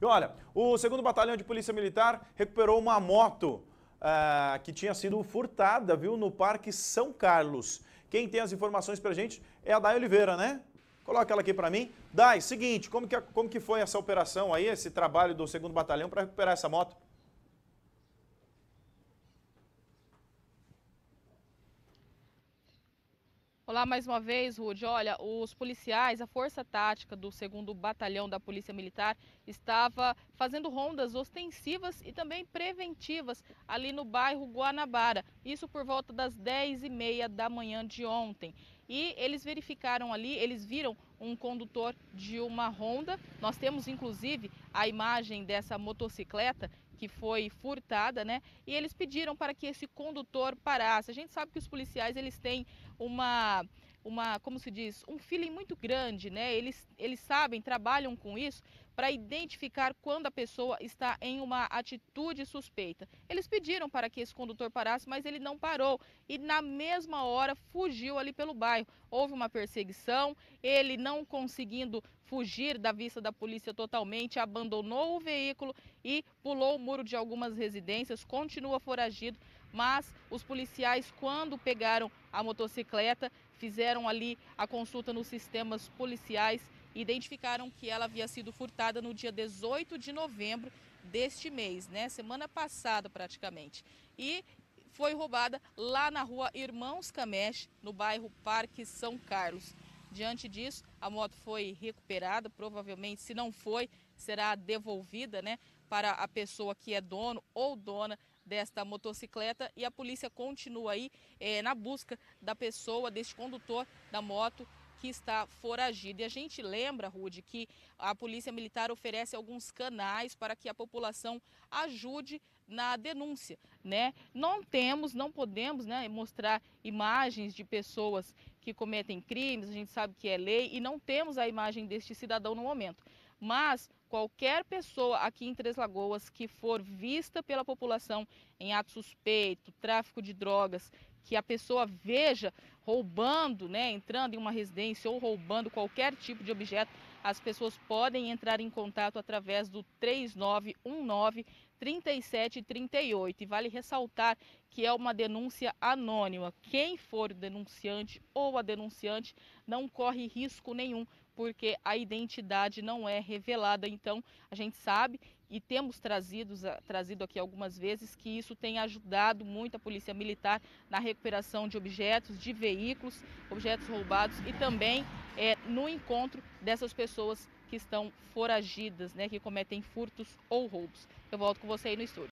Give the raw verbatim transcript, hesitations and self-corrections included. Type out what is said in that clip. E olha, o segundo Batalhão de Polícia Militar recuperou uma moto ah, que tinha sido furtada, viu, no Parque São Carlos. Quem tem as informações pra gente é a Dai Oliveira, né? Coloca ela aqui pra mim. Dai, seguinte, como que, como que foi essa operação aí, esse trabalho do segundo Batalhão para recuperar essa moto? Olá mais uma vez, Rudi. Olha, os policiais, a Força Tática do segundo Batalhão da Polícia Militar estava fazendo rondas ostensivas e também preventivas ali no bairro Guanabara, isso por volta das dez e meia da manhã de ontem. E eles verificaram ali, eles viram um condutor de uma Honda. Nós temos inclusive a imagem dessa motocicleta que foi furtada, né? E eles pediram para que esse condutor parasse. A gente sabe que os policiais, eles têm uma, uma como se diz, um feeling muito grande, né? Eles, eles sabem, trabalham com isso para identificar quando a pessoa está em uma atitude suspeita. Eles pediram para que esse condutor parasse, mas ele não parou e na mesma hora fugiu ali pelo bairro. Houve uma perseguição, ele não conseguindo fugir da vista da polícia totalmente, abandonou o veículo e pulou o muro de algumas residências, continua foragido, mas os policiais, quando pegaram a motocicleta, fizeram ali a consulta nos sistemas policiais, identificaram que ela havia sido furtada no dia dezoito de novembro deste mês, né? Semana passada praticamente. E foi roubada lá na rua Irmãos Camesch, no bairro Parque São Carlos. Diante disso, a moto foi recuperada, provavelmente, se não foi, será devolvida, né, para a pessoa que é dono ou dona desta motocicleta, e a polícia continua aí é, na busca da pessoa, deste condutor da moto que está foragido. E a gente lembra, Rudi, que a Polícia Militar oferece alguns canais para que a população ajude na denúncia, né? Não temos, não podemos, né, mostrar imagens de pessoas que cometem crimes, a gente sabe que é lei, e não temos a imagem deste cidadão no momento. Mas qualquer pessoa aqui em Três Lagoas que for vista pela população em ato suspeito, tráfico de drogas, que a pessoa veja roubando, né, entrando em uma residência ou roubando qualquer tipo de objeto, as pessoas podem entrar em contato através do três nove um nove, três sete três oito. E vale ressaltar que é uma denúncia anônima. Quem for o denunciante ou a denunciante não corre risco nenhum, porque a identidade não é revelada. Então, a gente sabe e temos trazido, trazido aqui algumas vezes que isso tem ajudado muito a Polícia Militar na recuperação de objetos, de veículos, objetos roubados e também é, no encontro dessas pessoas que estão foragidas, né, que cometem furtos ou roubos. Eu volto com você aí no estúdio.